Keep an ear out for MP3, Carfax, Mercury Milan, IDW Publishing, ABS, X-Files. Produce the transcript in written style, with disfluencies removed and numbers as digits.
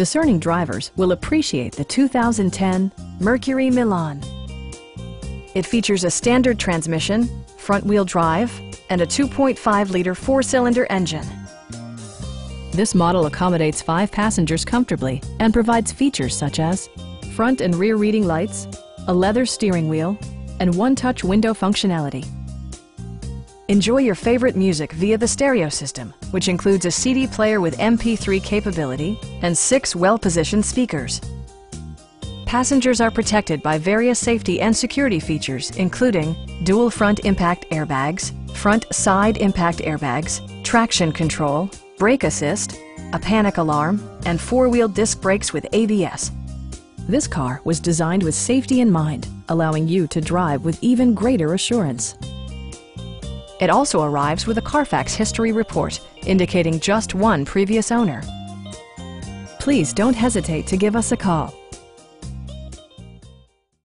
Discerning drivers will appreciate the 2010 Mercury Milan. It features a standard transmission, front-wheel drive, and a 2.5-liter four-cylinder engine. This model accommodates 5 passengers comfortably and provides features such as front and rear reading lights, a leather steering wheel, and one-touch window functionality. Enjoy your favorite music via the stereo system, which includes a CD player with MP3 capability and 6 well-positioned speakers. Passengers are protected by various safety and security features, including dual front impact airbags, front side impact airbags, traction control, brake assist, a panic alarm, and 4-wheel disc brakes with ABS. This car was designed with safety in mind, allowing you to drive with even greater assurance. It also arrives with a Carfax history report, indicating just one previous owner. Please don't hesitate to give us a call.